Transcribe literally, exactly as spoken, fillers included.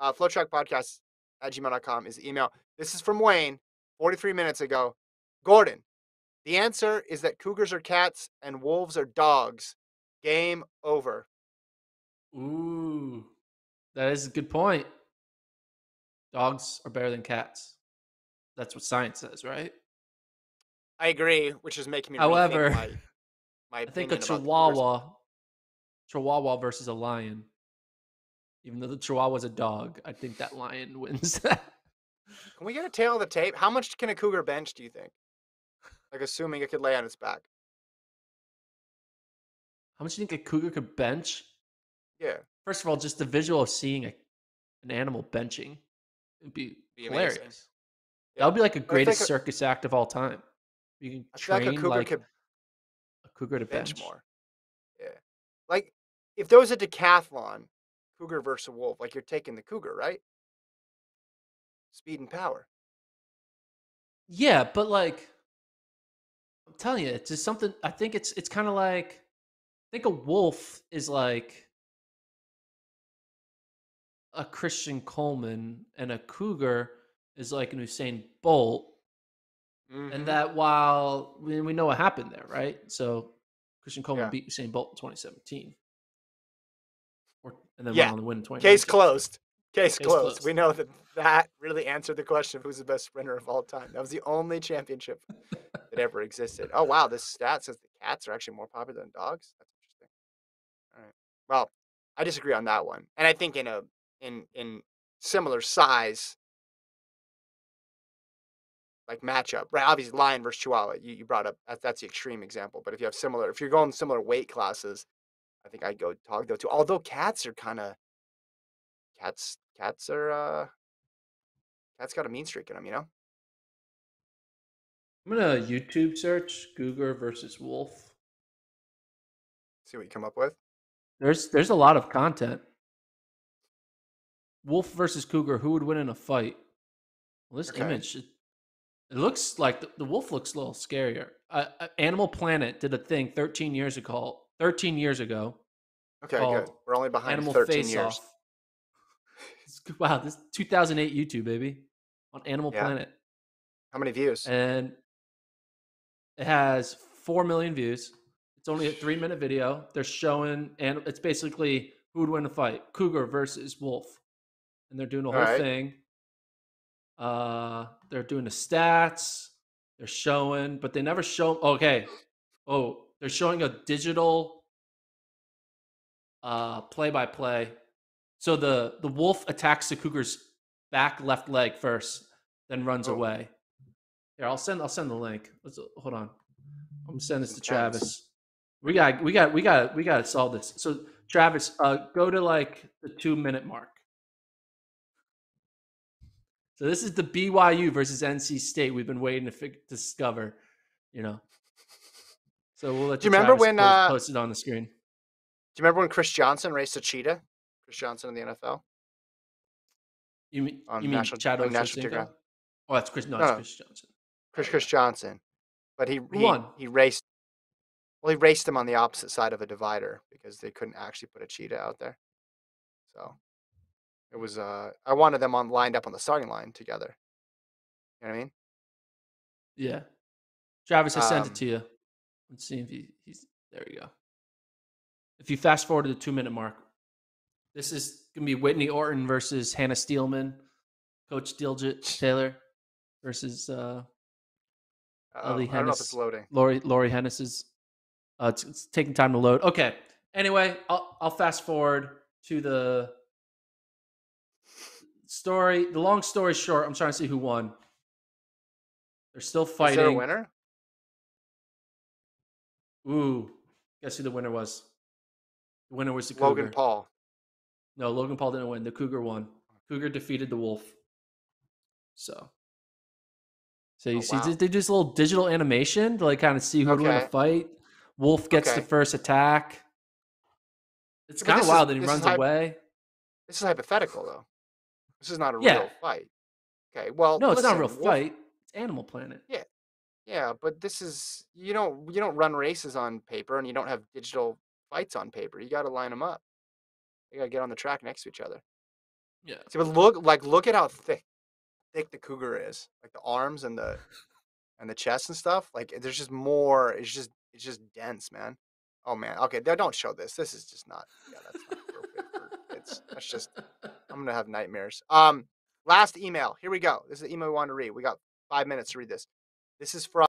Uh, FloTrack podcast at gmail dot com is the email. This is from Wayne, forty-three minutes ago. Gordon, the answer is that cougars are cats and wolves are dogs. Game over. Ooh, that is a good point. Dogs are better than cats. That's what science says, right? I agree, which is making me. However, my, my I think a Chihuahua, Chihuahua versus a lion. Even though the Chihuahua is a dog, I think that lion wins. That. Can we get a tail of the tape? How much can a cougar bench, do you think? Like, assuming it could lay on its back. How much do you think a cougar could bench? Yeah. First of all, just the visual of seeing a, an animal benching would be, be hilarious. Amazing. That would be like a greatest like a, circus act of all time. You can I train like a cougar, like could a cougar to bench. bench more. Yeah. Like if there was a decathlon, cougar versus wolf, like you're taking the cougar, right? Speed and power. Yeah, but like I'm telling you, it's just something. I think it's it's kind of like I think a wolf is like a Christian Coleman and a cougar is like an Usain Bolt, mm-hmm. and that while we, we know what happened there, right? So Christian Coleman yeah. beat Usain Bolt in twenty seventeen, or, and then yeah. went on to win in twenty nineteen. Case closed. Case, Case closed. closed. We know that that really answered the question of who's the best sprinter of all time. That was the only championship that ever existed. Oh wow, this stat says the cats are actually more popular than dogs. That's interesting. All right. Well, I disagree on that one, and I think in a in in similar size. Like matchup, right? Obviously, lion versus chihuahua. You, you brought up that, that's the extreme example. But if you have similar, if you're going similar weight classes, I think I'd go dog though too. Although cats are kind of cats. Cats are uh, cats got a mean streak in them, you know. I'm gonna YouTube search cougar versus wolf. See what you come up with. There's there's a lot of content. Wolf versus cougar. Who would win in a fight? Well, this okay. image. It, It looks like the, the wolf looks a little scarier. Uh, Animal Planet did a thing thirteen years ago. thirteen years ago. Okay, good. We're only behind Animal thirteen years. Off. Wow, this is two thousand eight YouTube, baby, on Animal yeah. Planet. How many views? And it has four million views. It's only a three minute video. They're showing, and it's basically who would win a fight, cougar versus wolf. And they're doing the whole right. thing. Uh, they're doing the stats. They're showing, but they never show. Okay, oh, they're showing a digital uh play-by-play. So the the wolf attacks the cougar's back left leg first, then runs oh. away. Here, I'll send. I'll send the link. Let's hold on. I'm gonna send this to Travis. We got. We got. We got. We got to solve this. So Travis, uh, go to like the two minute mark. So this is the B Y U versus N C State we've been waiting to fig- discover, you know. So we'll let you, do you remember when uh, post it on the screen. Do you remember when Chris Johnson raced a cheetah? Chris Johnson in the N F L. You mean on you mean national, Chad on national Oh, that's Chris. No, no, it's Chris Johnson. Chris Chris Johnson, but he he, he he raced. Well, he raced him on the opposite side of a divider because they couldn't actually put a cheetah out there. So. It was, uh, I wanted them on lined up on the starting line together. You know what I mean? Yeah. Travis, I um, sent it to you. Let's see if he, he's, there you go. If you fast forward to the two minute mark, this is going to be Whitney Orton versus Hannah Steelman, Coach Diljit Taylor versus, uh, uh Hennis, I don't know if it's loading. Lori, Lori Hennis's, uh, it's, it's taking time to load. Okay. Anyway, I'll, I'll fast forward to the, story. The long story short, I'm trying to see who won. They're still fighting. Is there a winner? Ooh, guess who the winner was? The winner was the Cougar. Logan Paul. No, Logan Paul didn't win. The Cougar won. Cougar defeated the Wolf. So, so you oh, see, wow. they do this little digital animation to like kind of see who okay. would win a fight. Wolf gets okay. the first attack. It's kind of wild that he runs away. This is hypothetical, though. This is not a yeah. real fight. Okay, well, no, it's listen, not a real wolf, fight. It's Animal Planet. Yeah, yeah, but this is you don't you don't run races on paper, and you don't have digital fights on paper. You got to line them up. You got to get on the track next to each other. Yeah. See, but look, like, look at how thick, thick the cougar is. Like the arms and the, and the chest and stuff. Like, there's just more. It's just, it's just dense, man. Oh man. Okay, don't show this. This is just not. Yeah, that's not appropriate for kids. That's just. I'm gonna have nightmares. Um, last email. Here we go. This is the email we wanted to read. We got five minutes to read this. This is from